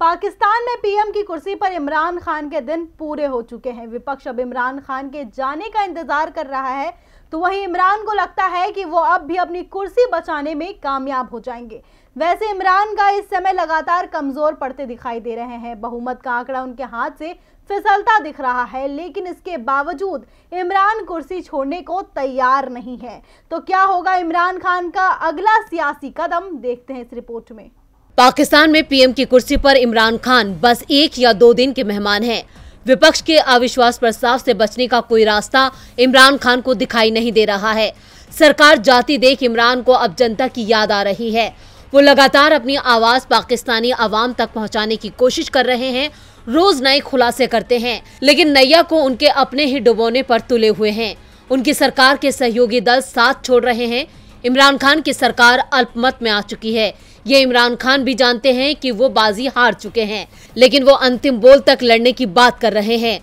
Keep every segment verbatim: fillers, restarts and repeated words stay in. पाकिस्तान में पीएम की कुर्सी पर इमरान खान के दिन पूरे हो चुके हैं। विपक्ष अब इमरान खान के जाने का इंतजार कर रहा है, तो वहीं इमरान को लगता है कि वो अब भी अपनी कुर्सी बचाने में कामयाब हो जाएंगे। वैसे इमरान का इस समय लगातार कमजोर पड़ते दिखाई दे रहे हैं। बहुमत का आंकड़ा उनके हाथ से फिसलता दिख रहा है, लेकिन इसके बावजूद इमरान कुर्सी छोड़ने को तैयार नहीं है। तो क्या होगा इमरान खान का अगला सियासी कदम, देखते हैं इस रिपोर्ट में। पाकिस्तान में पीएम की कुर्सी पर इमरान खान बस एक या दो दिन के मेहमान हैं। विपक्ष के अविश्वास प्रस्ताव से बचने का कोई रास्ता इमरान खान को दिखाई नहीं दे रहा है। सरकार जाती देख इमरान को अब जनता की याद आ रही है। वो लगातार अपनी आवाज पाकिस्तानी आवाम तक पहुंचाने की कोशिश कर रहे हैं, रोज नए खुलासे करते हैं, लेकिन नैया को उनके अपने ही डुबोने पर तुले हुए हैं। उनकी सरकार के सहयोगी दल साथ छोड़ रहे हैं। इमरान खान की सरकार अल्पमत में आ चुकी है। ये इमरान खान भी जानते हैं कि वो बाजी हार चुके हैं, लेकिन वो अंतिम बोल तक लड़ने की बात कर रहे हैं।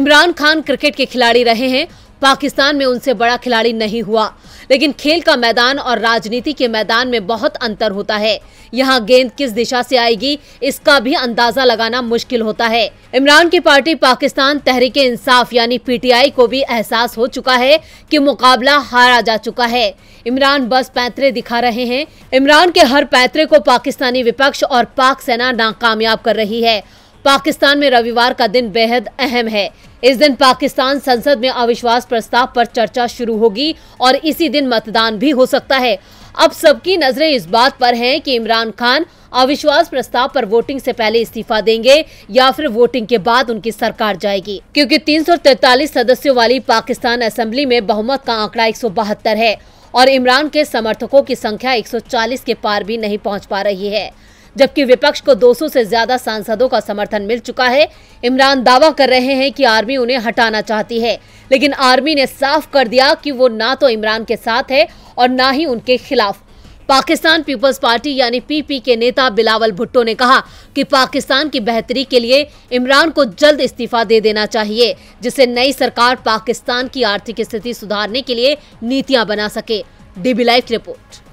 इमरान खान क्रिकेट के खिलाड़ी रहे हैं, पाकिस्तान में उनसे बड़ा खिलाड़ी नहीं हुआ, लेकिन खेल का मैदान और राजनीति के मैदान में बहुत अंतर होता है। यहाँ गेंद किस दिशा से आएगी, इसका भी अंदाजा लगाना मुश्किल होता है। इमरान की पार्टी पाकिस्तान तहरीक-ए-इंसाफ यानी पीटीआई को भी एहसास हो चुका है कि मुकाबला हारा जा चुका है। इमरान बस पैंतरे दिखा रहे हैं। इमरान के हर पैंतरे को पाकिस्तानी विपक्ष और पाक सेना नाकामयाब कर रही है। पाकिस्तान में रविवार का दिन बेहद अहम है। इस दिन पाकिस्तान संसद में अविश्वास प्रस्ताव पर चर्चा शुरू होगी और इसी दिन मतदान भी हो सकता है। अब सबकी नजरें इस बात पर हैं कि इमरान खान अविश्वास प्रस्ताव पर वोटिंग से पहले इस्तीफा देंगे या फिर वोटिंग के बाद उनकी सरकार जाएगी, क्योंकि तीन सौ तैतालीस सदस्यों वाली पाकिस्तान असेंबली में बहुमत का आंकड़ा एक सौ बहत्तर है और इमरान के समर्थकों की संख्या एक सौ चालीस के पार भी नहीं पहुंच पा रही है, जबकि विपक्ष को दो सौ से ज्यादा सांसदों का समर्थन मिल चुका है। इमरान दावा कर रहे हैं कि आर्मी उन्हें हटाना चाहती है, लेकिन आर्मी ने साफ कर दिया कि वो ना तो इमरान के साथ है और ना ही उनके खिलाफ। पाकिस्तान पीपल्स पार्टी यानी पीपी के नेता बिलावल भुट्टो ने कहा कि पाकिस्तान की बेहतरी के लिए इमरान को जल्द इस्तीफा दे देना चाहिए, जिससे नई सरकार पाकिस्तान की आर्थिक स्थिति सुधारने के लिए नीतियां बना सके। डीबी लाइव की रिपोर्ट।